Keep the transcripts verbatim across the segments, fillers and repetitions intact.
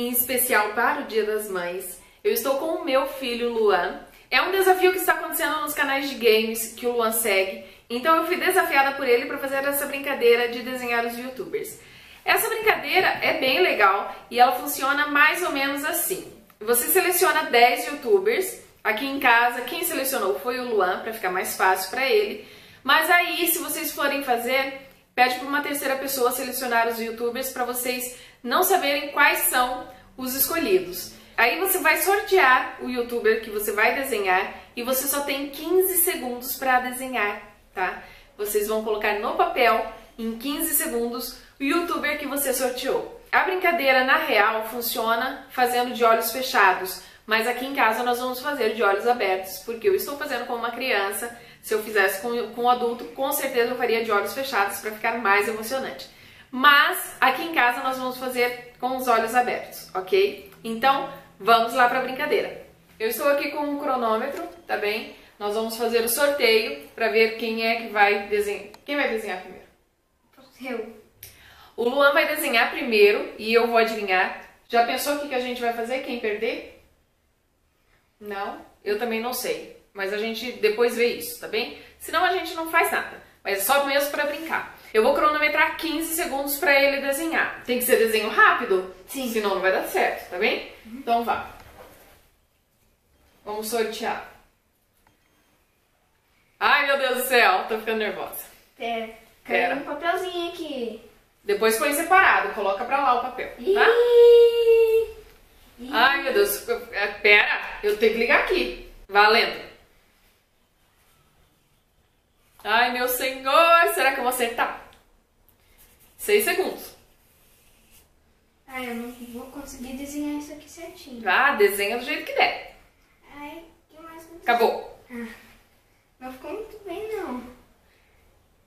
em especial para o Dia das Mães. Eu estou com o meu filho, Luan. É um desafio que está acontecendo nos canais de games que o Luan segue, então eu fui desafiada por ele para fazer essa brincadeira de desenhar os youtubers. Essa brincadeira é bem legal e ela funciona mais ou menos assim. Você seleciona dez youtubers, aqui em casa quem selecionou foi o Luan, para ficar mais fácil para ele, mas aí se vocês forem fazer, pede para uma terceira pessoa selecionar os youtubers para vocês não saberem quais são os escolhidos. Aí você vai sortear o youtuber que você vai desenhar e você só tem quinze segundos para desenhar, tá? Vocês vão colocar no papel, em quinze segundos, o youtuber que você sorteou. A brincadeira, na real, funciona fazendo de olhos fechados, mas aqui em casa nós vamos fazer de olhos abertos, porque eu estou fazendo com uma criança. Se eu fizesse com, com um adulto, com certeza eu faria de olhos fechados para ficar mais emocionante. Mas aqui em casa nós vamos fazer com os olhos abertos, ok? Então, vamos lá para a brincadeira. Eu estou aqui com um cronômetro, tá bem? Nós vamos fazer o sorteio para ver quem é que vai desenhar. Quem vai desenhar primeiro? Eu. O Luan vai desenhar primeiro e eu vou adivinhar. Já pensou o que a gente vai fazer? Quem perder? Não? Eu também não sei. Mas a gente depois vê isso, tá bem? Senão a gente não faz nada. Mas é só mesmo para brincar. Eu vou cronometrar quinze segundos para ele desenhar. Tem que ser desenho rápido? Sim. Senão não vai dar certo, tá bem? Uhum. Então vá. Vamos sortear. Ai, meu Deus do céu, tô ficando nervosa. É, caiu um papelzinho aqui. Depois põe separado, coloca pra lá o papel, tá? Iiii. Iiii. Ai, meu Deus, pera, eu tenho que ligar aqui. Valendo. Ai, meu senhor, será que eu vou acertar? Seis segundos. Ai, eu não vou conseguir desenhar isso aqui certinho. Ah, desenha do jeito que der. Ai, que mais... Acabou. Ah, não ficou muito bem, não.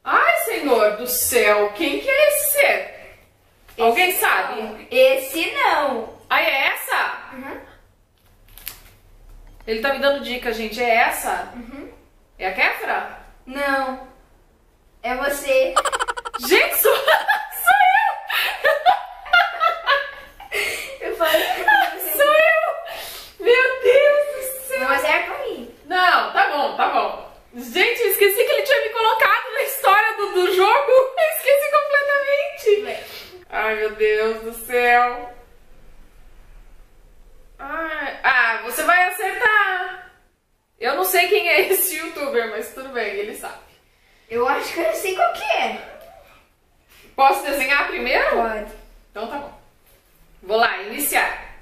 Ai, senhor do céu, quem que é esse ser? Esse Alguém sabe? Não. Esse não. Ai, é essa? Uhum. Ele tá me dando dica, gente, é essa? Uhum. É a Kéfera? Não, é você. Gente, sou, sou eu. Eu falei que você. Sou eu. Meu Deus do céu. Mas é comigo. Não, tá bom, tá bom. Gente, eu esqueci que ele tinha me colocado na história do, do jogo. Eu esqueci completamente. Ai, meu Deus do céu. Ai, ah, você vai acertar. Eu não sei quem é esse youtuber, mas tudo bem, ele sabe. Eu acho que eu sei qual que é. Posso desenhar primeiro? Pode. Então tá bom. Vou lá, iniciar.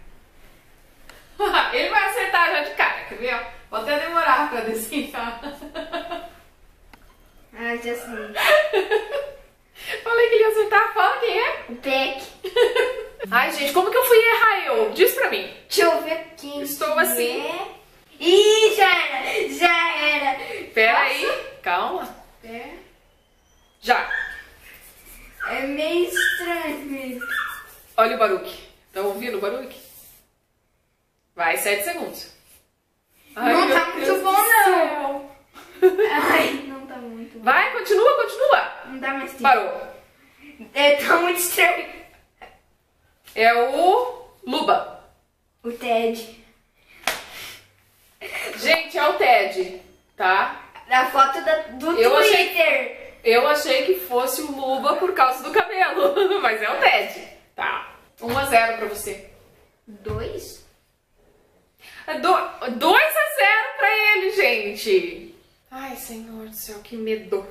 Ele vai acertar já de cara, quer ver? Vou até demorar pra desenhar. Ah, já sei. Falei que ele ia acertar, fala quem é? O Peck. Ai, gente, como que eu fui errar eu? Diz pra mim. Deixa eu ver quem Estou que assim. É. Ih, já era, já era. Pera aí, calma. É. Já. É meio estranho mesmo. Olha o Baruki. Estão ouvindo o Baruki? Vai, sete segundos. Ai, não tá muito Deus bom, não. Ai, não tá muito bom. Vai, continua, continua. Não dá mais tempo. Parou. É, tá muito estranho. É o Luba. O Ted. Gente, é o Ted, tá? A foto da, do eu Twitter. Achei, eu achei que fosse o Luba por causa do cabelo, mas é o Ted, tá? um a zero pra você. dois? dois a zero pra ele, gente. Ai, senhor do céu, que medo.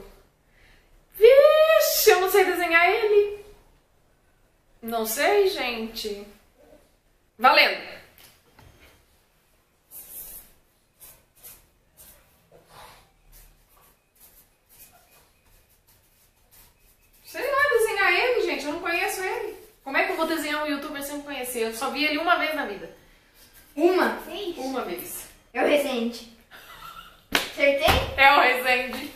Vixe, eu não sei desenhar ele. Não sei, gente. Valendo. Eu só vi ele uma vez na vida. Uma? Sim. Uma vez. É o Rezende. Acertei? É o Rezende.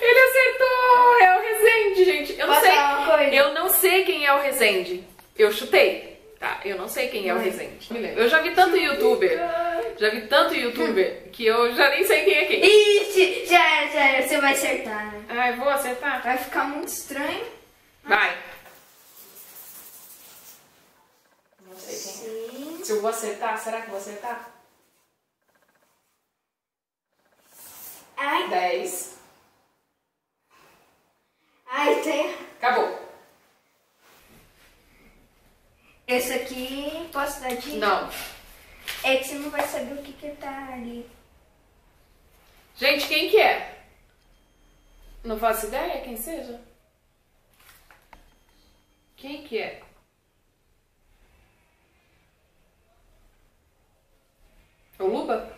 Ele acertou! É o Rezende, gente. Eu não sei. Eu não sei quem é o Rezende. Eu chutei. Tá, eu não sei quem é o Rezende. Eu já vi tanto youtuber. Já vi tanto youtuber que eu já nem sei quem é quem. Ixi, já, já, você vai acertar. Ai, vou acertar? Vai ficar muito estranho. Vai. Se eu vou acertar, será que eu vou acertar? Ai. dez. Ai, tem. Acabou. Esse aqui, posso dar dica? Não. É que você não vai saber o que que tá ali. Gente, quem que é? Não faço ideia quem seja. Quem que é? É o Luba?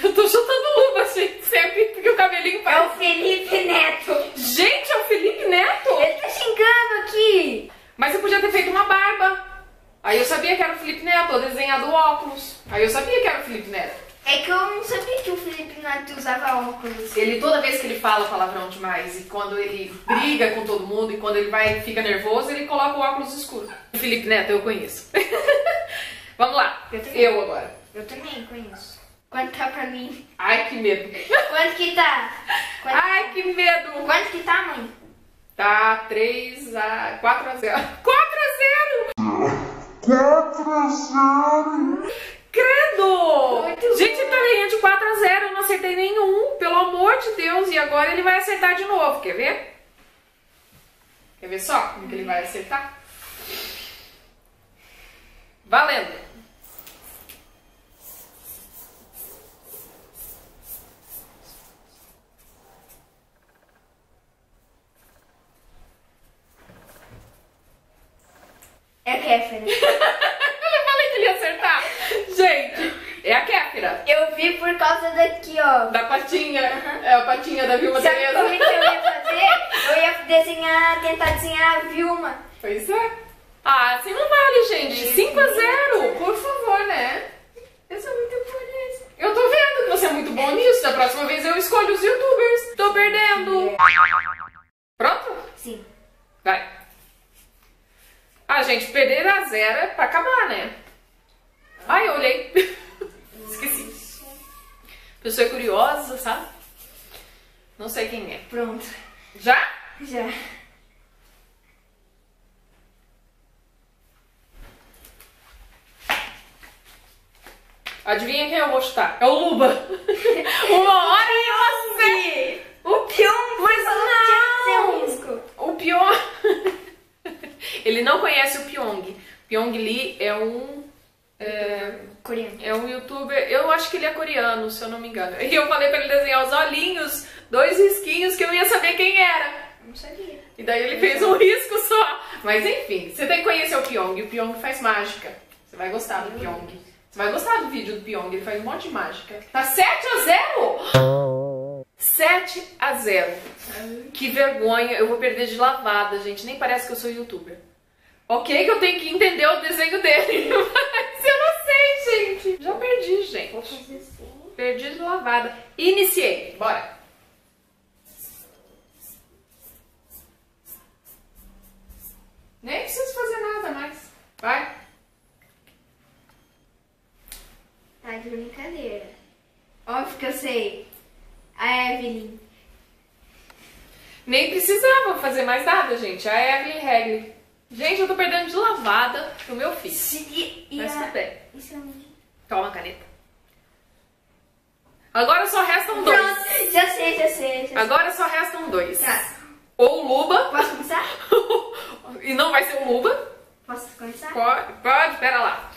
Eu tô chutando o Luba, gente, sempre, porque o cabelinho parece... É o Felipe Neto. Gente, é o Felipe Neto? Ele tá xingando aqui. Mas eu podia ter feito uma barba. Aí eu sabia que era o Felipe Neto, ou desenhado óculos. Aí eu sabia que era o Felipe Neto. É que eu não sabia que o Felipe Neto usava óculos. Ele, toda vez que ele fala palavrão demais, e quando ele briga com todo mundo, e quando ele vai fica nervoso, ele coloca o óculos escuro. O Felipe Neto eu conheço. Vamos lá, eu, eu agora. Eu também conheço. Quanto tá pra mim? Ai, que medo. Quanto que tá? Quanto... Ai, que medo. Quanto que tá, mãe? Tá três a quatro a zero. quatro a zero! quatro a zero! Credo! Muito Gente, ele tá ganhando de quatro a zero. Eu não acertei nenhum, pelo amor de Deus. E agora ele vai acertar de novo. Quer ver? Quer ver só como hum. que ele vai acertar? Valendo! É a Kéfera. Eu falei que ele ia acertar. Gente, é a Kéfera. Eu vi por causa daqui, ó. Da patinha. Uhum. É a patinha da Vilma. Sabe o que eu ia fazer? Eu ia desenhar, tentar desenhar a Vilma. Pois é. Ah, assim não vale, gente. cinco a zero. Por favor, né? Eu sou muito boa nisso. Eu tô vendo que você é muito bom nisso. Da próxima vez eu escolho os youtubers. Tô perdendo. Pronto? Sim. Vai. Ah, gente, perder a zero é pra acabar, né? Ai, eu olhei. Esqueci. A pessoa é curiosa, sabe? Não sei quem é. Pronto. Já? Já. Adivinha quem eu vou chutar? É o Luba. Uma hora e eu O Pyong. Mas não. Não. Risco. O Pyong... Ele não conhece o Pyong. Pyong Lee é um... É, coreano. É um youtuber... Eu acho que ele é coreano, se eu não me engano. E eu falei pra ele desenhar os olhinhos, dois risquinhos, que eu ia saber quem era. Não sabia. E daí ele fez um risco só. Mas enfim, você tem que conhecer o Pyong. O Pyong faz mágica. Você vai gostar do Pyong. Você vai gostar do vídeo do Pyong. Ele faz um monte de mágica. Tá sete a zero? sete a zero. Que vergonha. Eu vou perder de lavada, gente. Nem parece que eu sou youtuber. Ok que eu tenho que entender o desenho dele. Mas eu não sei, gente. Já perdi, gente. Vou fazer assim. Perdi de lavada. Iniciei. Bora. Nem preciso fazer nada mais. Vai. Tá de brincadeira. Óbvio que eu sei. A Evelyn. Nem precisava fazer mais nada, gente. A Evelyn Reg. Gente, eu tô perdendo de lavada pro meu filho. Se, e Mas a... tudo bem. Isso é minha. Toma a caneta. Agora só restam dois. Pronto, já sei, já sei. Já Agora sei. só restam dois. Tá. Ou Luba. Posso começar? E não vai ser o Luba. Posso começar? Pode, pode, pera lá.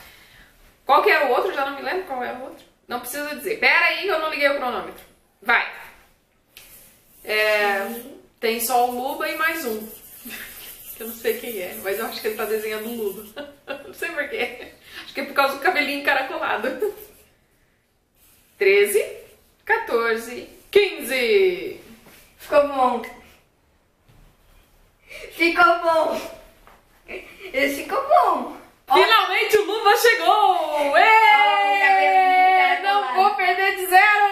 Qual que era o outro? Já não me lembro qual era o outro. Não precisa dizer. Pera aí que eu não liguei o cronômetro. Vai. É, tem só o Luba e mais um. Eu não sei quem é, mas eu acho que ele tá desenhando um Luba. Não sei porquê. Acho que é por causa do cabelinho encaracolado. treze, quatorze, quinze. Ficou bom. Ficou bom. Esse ficou bom. Finalmente o Luba chegou. Ei, não vou perder de zero.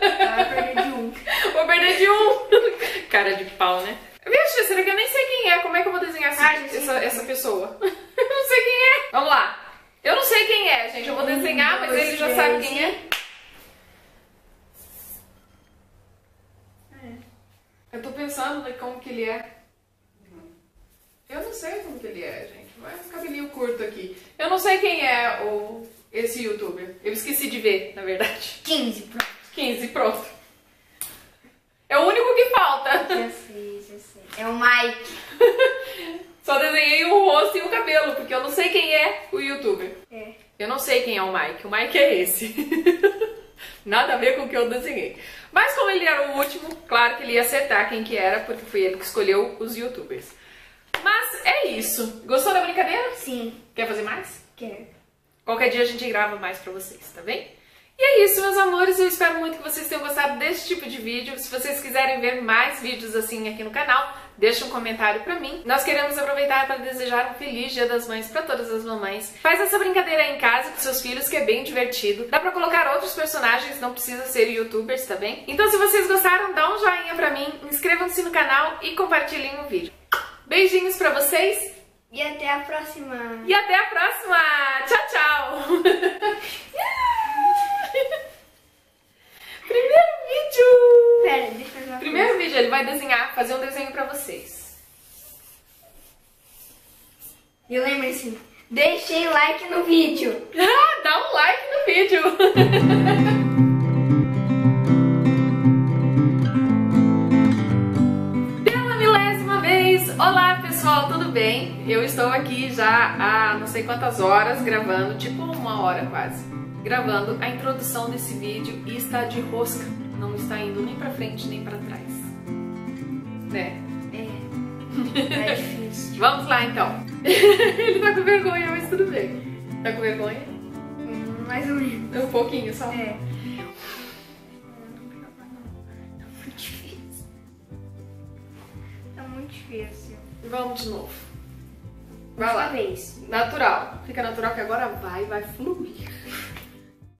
Vai perder de um. Vou perder de um. Cara de pau, né? Vixe, será que eu nem sei quem é? Como é que eu vou desenhar essa, Ai, essa, essa pessoa? Eu não sei quem é. Vamos lá. Eu não sei quem é, gente. Eu vou desenhar, um, mas dois, ele já três. sabe quem é. Eu tô pensando em como que ele é. Eu não sei como que ele é, gente. Vai um cabelinho curto aqui. Eu não sei quem é o, esse youtuber. Eu esqueci de ver, na verdade. quinze, pronto. quinze, pronto. É o único que falta. Eu sei, eu sei. É o Mike. Só desenhei o rosto e o cabelo, porque eu não sei quem é o youtuber. É. Eu não sei quem é o Mike. O Mike é esse. Nada a ver com o que eu desenhei. Mas como ele era o último, claro que ele ia acertar quem que era, porque foi ele que escolheu os youtubers. Mas é isso. Gostou da brincadeira? Sim. Quer fazer mais? Quero. Qualquer dia a gente grava mais pra vocês, tá bem? E é isso, meus amores. Eu espero muito que vocês tenham gostado desse tipo de vídeo. Se vocês quiserem ver mais vídeos assim aqui no canal, deixa um comentário pra mim. Nós queremos aproveitar para desejar um feliz Dia das Mães pra todas as mamães. Faz essa brincadeira aí em casa com seus filhos, que é bem divertido. Dá pra colocar outros personagens, não precisa ser youtubers, tá bem? Então se vocês gostaram, dá um joinha pra mim, inscrevam-se no canal e compartilhem o vídeo. Beijinhos pra vocês. E até a próxima. E até a próxima. Tchau, tchau. Primeiro vídeo. Pera, deixa eu ver. Primeiro vídeo, ele vai desenhar, fazer um desenho pra vocês. E lembre-se, deixem like no vídeo. Ah, dá um like no vídeo. Olá pessoal, tudo bem? Eu estou aqui já há não sei quantas horas gravando, tipo uma hora quase, gravando a introdução desse vídeo e está de rosca, não está indo nem pra frente nem pra trás. Né? É, é difícil. Vamos lá então. Ele tá com vergonha, mas tudo bem. Tá com vergonha? Hum, mais ou menos. Um pouquinho só? É. Difícil. Vamos de novo. Vai lá. Natural. Fica natural que agora vai, vai fluir.